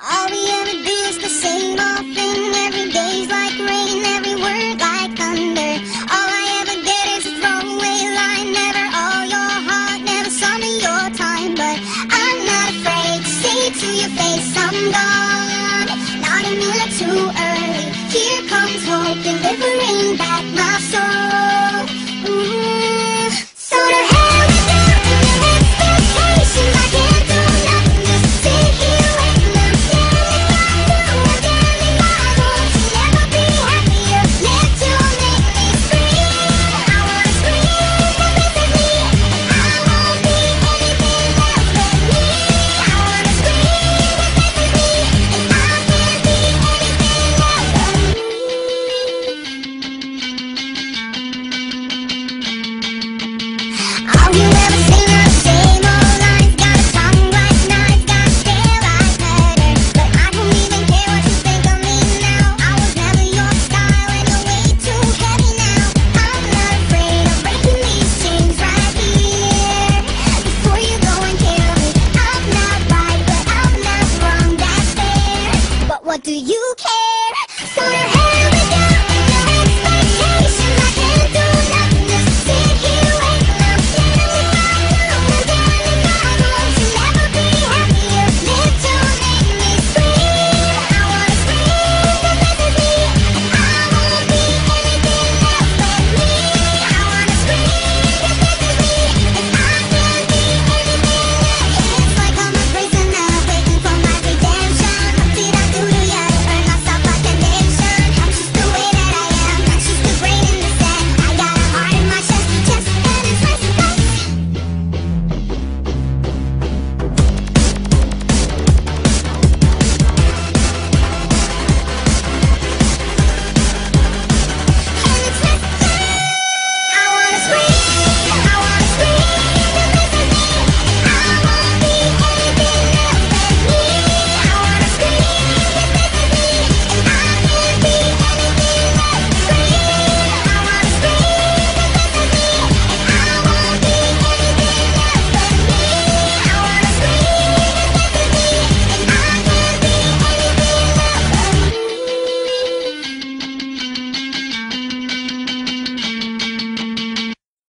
All we ever do is the same old thing. Every day's like rain, every word like thunder. All I ever get is a throwaway line. Never all your heart, never some of your time. But I'm not afraid to say to your face, I'm gone. Not a minute too early. Here comes hope, delivering back my soul.